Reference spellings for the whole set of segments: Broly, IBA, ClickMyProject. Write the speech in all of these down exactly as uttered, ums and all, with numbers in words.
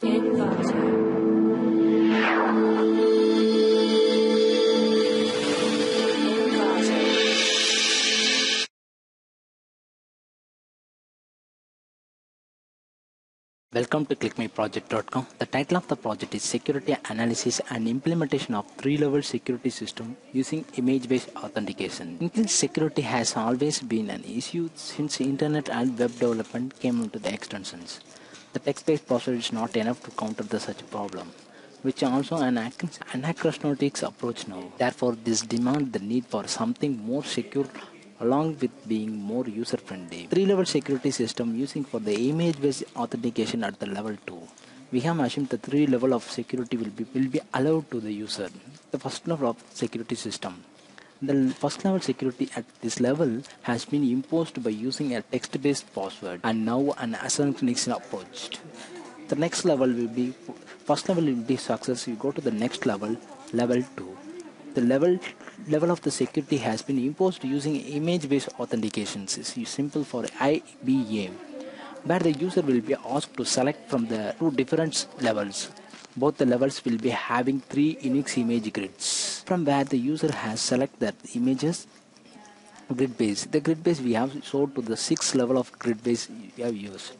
Welcome to click my project dot com. The title of the project is Security Analysis and Implementation of three level Security System using Image-Based Authentication. Increased security has always been an issue since internet and web development came into the extensions. The text-based browser is not enough to counter the such problem, which also an anachronistic approach now. Therefore, this demands the need for something more secure along with being more user-friendly. Three-level security system using for the image-based authentication at the level two. We have assumed the three level of security will be will be allowed to the user. The first level of security system. The first level security at this level has been imposed by using a text-based password and now an asynchronous approach. The next level will be, first level will be success, you go to the next level, level two. The level level of the security has been imposed using image-based authentications. It's simple for I B A, where the user will be asked to select from the two different levels. Both the levels will be having three unique image grids, from where the user has selected the images grid base. The grid base we have showed to the sixth level of grid base we have used.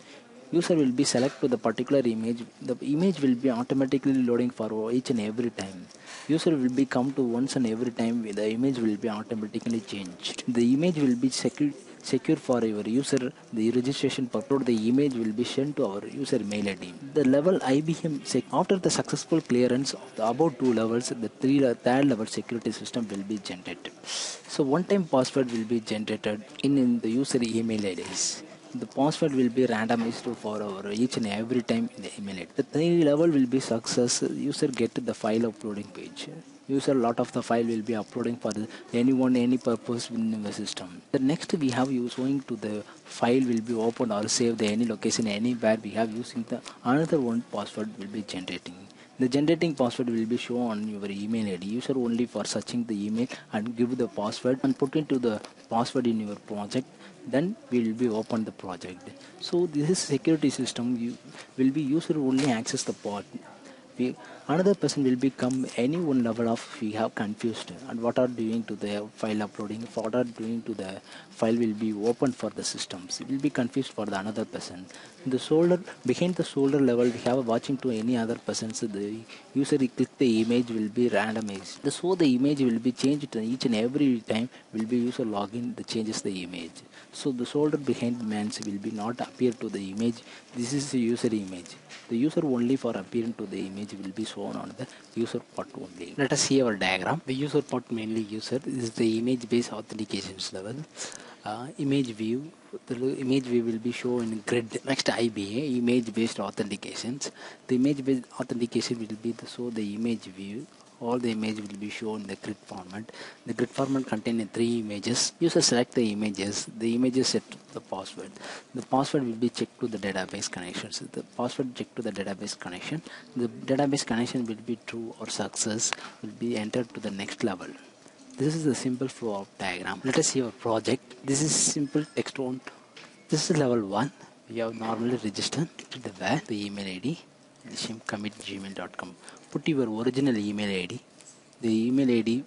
User will be select to the particular image. The image will be automatically loading for each and every time. User will be come to once and every time the image will be automatically changed. The image will be secu secure for your user. The registration purpose, the image will be sent to our user mail I D. The level I B M sec after the successful clearance of the above two levels, the three third level security system will be generated. So one time password will be generated in, in the user email I Ds. The password will be randomized for our each and every time in the email. The three level will be success. User get the file uploading page. User lot of the file will be uploading for the anyone any purpose in the system. The next we have using to the file will be open or save the any location anywhere we have using the another one password will be generating. The generating password will be shown on your email I D. User only for searching the email and give the password and put into the password in your project. Then we will be open the project. So this is security system. You will be user only access the port. We, another person will become any one level of we have confused and what are doing to the file uploading, what are doing to the file will be open for the systems. It will be confused for the another person. The shoulder behind the shoulder level we have watching to any other person. So the user click the image will be randomized. The, so the image will be changed each and every time will be user login the changes the image. So the shoulder behind man's will be not appear to the image. This is the user image. The user only for appearing to the image will be shown on the user part only. Let us see our diagram. The user part mainly user is the image based authentications level. Uh, image view, the image view will be shown in grid. Next I B A, image based authentications. The image based authentication will be the show the image view. All the image will be shown in the grid format. The grid format contains three images. User select the images. The images set to the password. The password will be checked to the database connection. So the password checked to the database connection. The database connection will be true or success will be entered to the next level. This is the simple flow of diagram. Let us see our project. This is simple text one. This is level one. We have normally registered the where the email I D. shim commit gmail dot com. Put your original email I D. The email I D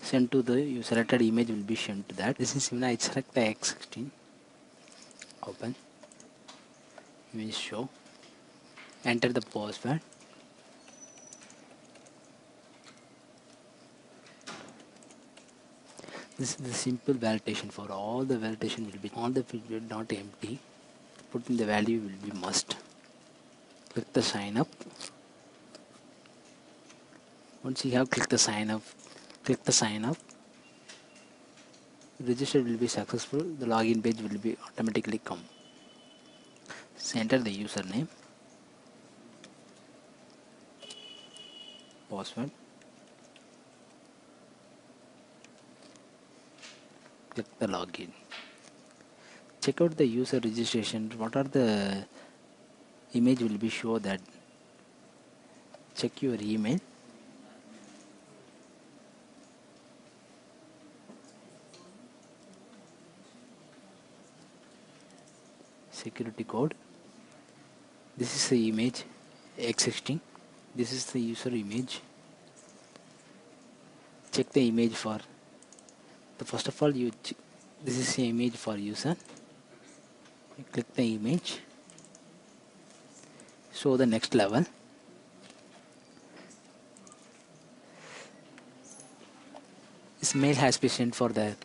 sent to the you selected image will be sent to that. This is similar. I select the X sixteen. Open. Image show. Enter the password. This is the simple validation for all the validation will be all the field will not empty. Put in the value will be must. Click the sign up. Once you have clicked the sign up, click the sign up. Register will be successful. The login page will be automatically come. So enter the username, password. Click the login. Check out the user registration. What are the image will be show that check your email. Security code. This is the image existing. This is the user image. Check the image for the first of all you check, this is the image for user. You click the image, show the next level. This mail has been sent for the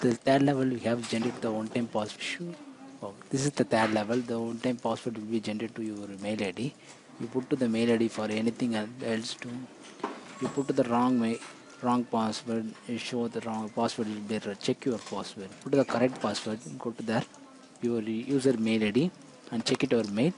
the third level. We have generated the one-time password. Oh, this is the third level. The one-time password will be generated to your mail I D. You put to the mail I D for anything else to. You put to the wrong mail, wrong password. You show the wrong password. Will be error. Check your password. Put the correct password. Go to there. Your user mail I D and check it your mail.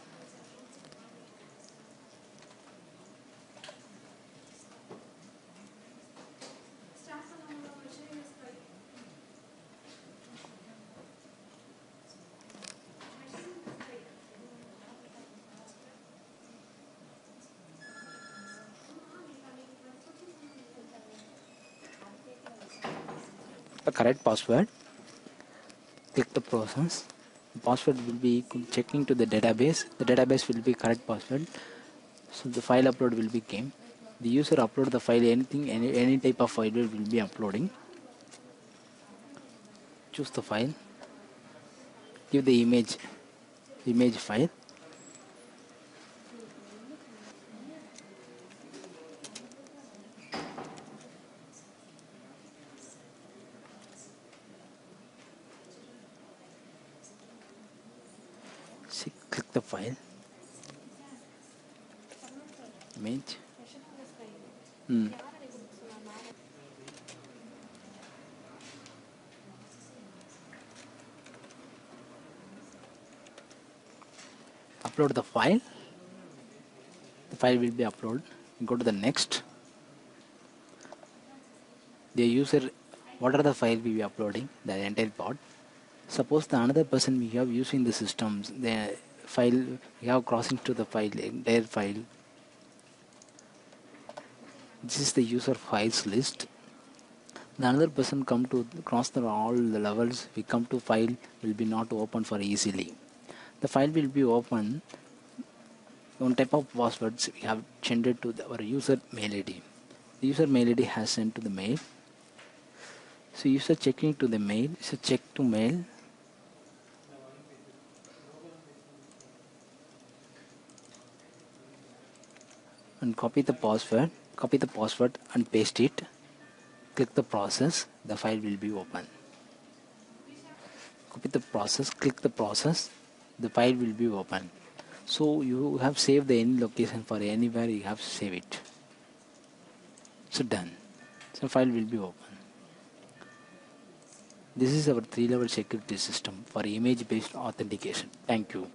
The correct password, click the process. The password will be checking to the database. The database will be correct password, so the file upload will be came. The user upload the file, anything, any, any type of file will be uploading. Choose the file, give the image image file. Click the file image. Hmm. Upload the file. The file will be uploaded. Go to the next. The user, what are the file we be uploading? The entire part. Suppose the another person we have using the systems, the file we have crossing to the file, entire file. This is the user files list. The another person come to cross the all the levels. We come to file will be not open for easily. The file will be open. One type of passwords we have sent to the, our user mail I D. The user mail I D has sent to the mail. So user checking to the mail. So check to mail. And copy the password, copy the password and paste it. Click the process, the file will be open. Copy the process, click the process, the file will be open. So you have saved the any location for anywhere you have saved it. So done. So file will be open. This is our three level security system for image based authentication. Thank you.